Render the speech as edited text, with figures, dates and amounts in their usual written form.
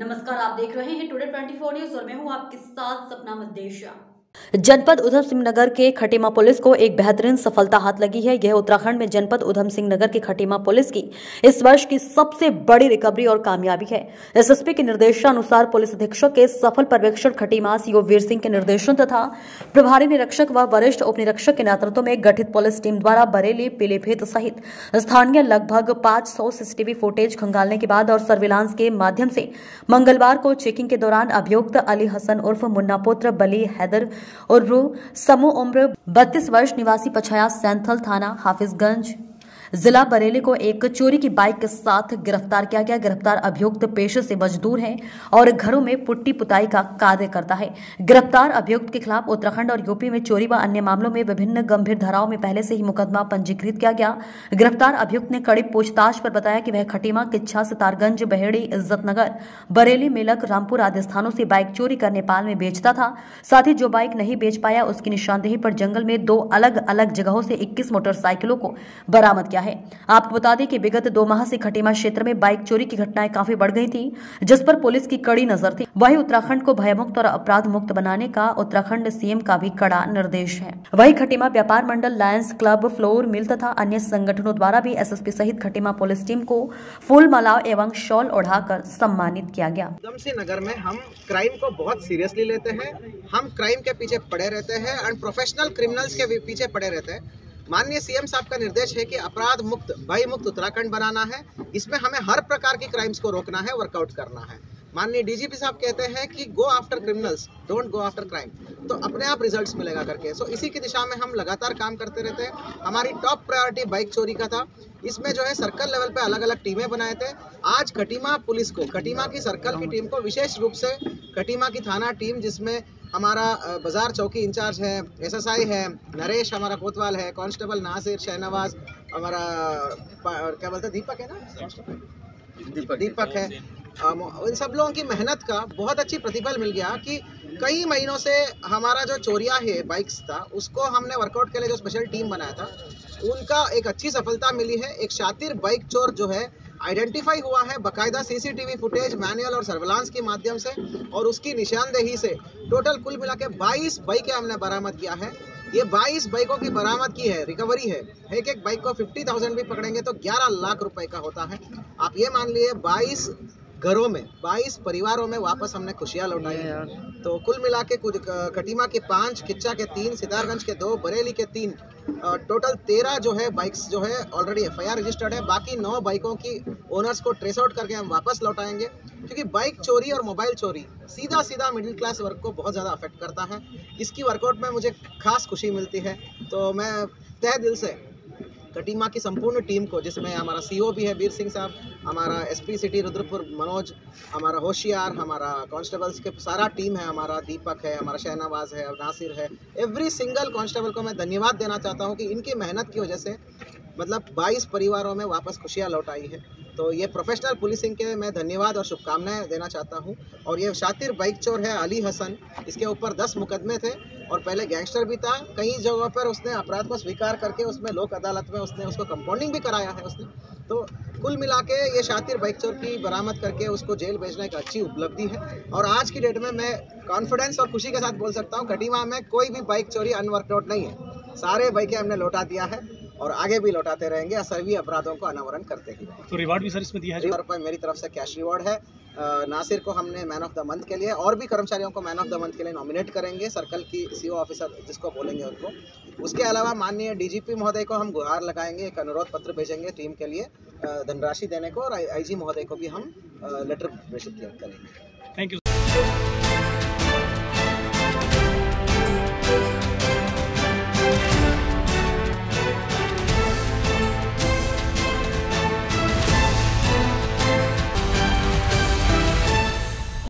नमस्कार, आप देख रहे हैं टुडे 24 न्यूज़ और मैं हूं आपके साथ सपना मधेशिया। जनपद उधम सिंह नगर के खटीमा पुलिस को एक बेहतरीन सफलता हाथ लगी है। यह उत्तराखंड में जनपद उधम सिंह नगर के खटीमा पुलिस की इस वर्ष की सबसे बड़ी रिकवरी और कामयाबी है। एसएसपी के निर्देशानुसार पुलिस अधीक्षक के सफल पर्यवेक्षण खटीमा सीओ वीर सिंह के निर्देशन तथा प्रभारी निरीक्षक व वरिष्ठ उप निरीक्षक के नेतृत्व में गठित पुलिस टीम द्वारा बरेली पिलीभीत सहित स्थानीय लगभग 500 CCTV फुटेज खंगालने के बाद और सर्विलांस के माध्यम से मंगलवार को चेकिंग के दौरान अभियुक्त अली हसन उर्फ मुन्ना पुत्र बली हैदर और समूह उम्र 32 वर्ष निवासी पछाया संथाल थाना हाफिजगंज जिला बरेली को एक चोरी की बाइक के साथ गिरफ्तार किया गया। गिरफ्तार अभियुक्त पेशे से मजदूर है और घरों में पुट्टी पुताई का कार्य करता है। गिरफ्तार अभियुक्त के खिलाफ उत्तराखंड और यूपी में चोरी व अन्य मामलों में विभिन्न गंभीर धाराओं में पहले से ही मुकदमा पंजीकृत किया गया। गिरफ्तार अभियुक्त ने कड़ी पूछताछ पर बताया कि वह खटीमा, किच्छा, सितारगंज, बहेड़ी, इज्जत नगर, बरेली, मेलक, रामपुर आदि स्थानों से बाइक चोरी कर नेपाल में बेचता था। साथ ही जो बाइक नहीं बेच पाया उसकी निशानदेही पर जंगल में दो अलग अलग जगहों से 21 मोटरसाइकिलों को बरामद किया है। आपको बता दें कि विगत 2 माह से खटीमा क्षेत्र में बाइक चोरी की घटनाएं काफी बढ़ गई थी, जिस पर पुलिस की कड़ी नजर थी। वहीं उत्तराखंड को भयमुक्त और अपराध मुक्त बनाने का उत्तराखंड सीएम का भी कड़ा निर्देश है। वहीं खटीमा व्यापार मंडल, लायंस क्लब, फ्लोर मिल तथा अन्य संगठनों द्वारा भी एसएसपी सहित खटीमा पुलिस टीम को फूल माला एवं शॉल ओढ़ाकर सम्मानित किया गया। उधम सिंह नगर में हम क्राइम को बहुत सीरियसली लेते हैं। हम क्राइम के पीछे पड़े रहते हैं और प्रोफेशनल क्रिमिनल्स के पीछे पड़े रहते हैं। माननीय सीएम साहब का निर्देश है कि अपराध मुक्त, भय मुक्त उत्तराखंड बनाना है। इसमें हमें हर प्रकार की क्राइम्स को रोकना है, वर्कआउट करना है। माननीय डीजीपी साहब कहते हैं कि go after criminals, don't go after crime, तो अपने आप रिजल्ट्स मिलेगा करके। सो इसी की दिशा में हम लगातार काम करते रहते हैं। हमारी टॉप प्रायोरिटी बाइक चोरी का था। इसमें जो है सर्कल लेवल पे अलग अलग टीमें बनाए थे। आज खटीमा पुलिस को, खटीमा की सर्कल की टीम को, विशेष रूप से खटीमा की थाना टीम, जिसमें हमारा बाजार चौकी इंचार्ज है, SSI है, नरेश हमारा कोतवाल है, कांस्टेबल नासिर शहनवाज हमारा, क्या बोलते हैं, दीपक है ना, दीपक है, इन सब लोगों की मेहनत का बहुत अच्छी प्रतिफल मिल गया कि कई महीनों से हमारा जो चोरिया है बाइक्स था उसको हमने वर्कआउट के लिए जो स्पेशल टीम बनाया था उनका एक अच्छी सफलता मिली है। एक शातिर बाइक चोर जो है आइडेंटिफाई हुआ है बाकायदा CCTV फुटेज, मैनुअल और सर्विलांस के माध्यम से, और उसकी निशानदेही से टोटल कुल मिला के 22 बाइकें हमने बरामद किया है। ये 22 बाइकों की बरामद की है, रिकवरी है। एक एक बाइक को 50,000 भी पकड़ेंगे तो 11 लाख रुपए का होता है। आप ये मान लीजिए 22 घरों में, 22 परिवारों में वापस हमने खुशियाँ लौटाई हैं। तो कुल मिला के खटीमा के 5, किच्छा के 3, सितारगंज के 2, बरेली के 3, टोटल 13 जो है बाइक्स जो है ऑलरेडी FIR रजिस्टर्ड है। बाकी 9 बाइकों की ओनर्स को ट्रेस आउट करके हम वापस लौटाएंगे, क्योंकि बाइक चोरी और मोबाइल चोरी सीधा सीधा मिडिल क्लास वर्ग को बहुत ज़्यादा अफेक्ट करता है। इसकी वर्कआउट में मुझे खास खुशी मिलती है। तो मैं तहे दिल से खटीमा की संपूर्ण टीम को, जिसमें हमारा CO भी है वीर सिंह साहब, हमारा SP सिटी रुद्रपुर मनोज, हमारा होशियार, हमारा कांस्टेबल्स के सारा टीम है, हमारा दीपक है, हमारा शहनवाज है, नासिर है, एवरी सिंगल कांस्टेबल को मैं धन्यवाद देना चाहता हूं कि इनकी मेहनत की वजह से मतलब 22 परिवारों में वापस खुशियाँ लौट आई है। तो ये प्रोफेशनल पुलिसिंग के मैं धन्यवाद और शुभकामनाएं देना चाहता हूं। और ये शातिर बाइक चोर है अली हसन, इसके ऊपर 10 मुकदमे थे और पहले गैंगस्टर भी था। कई जगहों पर उसने अपराध को स्वीकार करके उसमें लोक अदालत में उसने उसको कंपाउंडिंग भी कराया है उसने। तो कुल मिला के ये शातिर बाइक चोर की बरामद करके उसको जेल भेजना एक अच्छी उपलब्धि है। और आज की डेट में मैं कॉन्फिडेंस और खुशी के साथ बोल सकता हूँ खटीमा में कोई भी बाइक चोरी अनवर्कआउट नहीं है। सारे बाइकें हमने लौटा दिया है और आगे भी लौटाते रहेंगे, सभी अपराधों को अनावरण करते ही। तो रिवार्ड भी सर इसमें दिया है? ₹1,000 मेरी तरफ से कैश रिवार्ड है। नासिर को हमने मैन ऑफ द मंथ के लिए और भी कर्मचारियों को मैन ऑफ द मंथ के लिए नॉमिनेट करेंगे, सर्कल की CO ऑफिसर जिसको बोलेंगे उनको। उसके अलावा माननीय DGP महोदय को हम गुहार लगाएंगे, एक अनुरोध पत्र भेजेंगे टीम के लिए धनराशि देने को, और IG महोदय को भी हम लेटर प्रेषित करेंगे।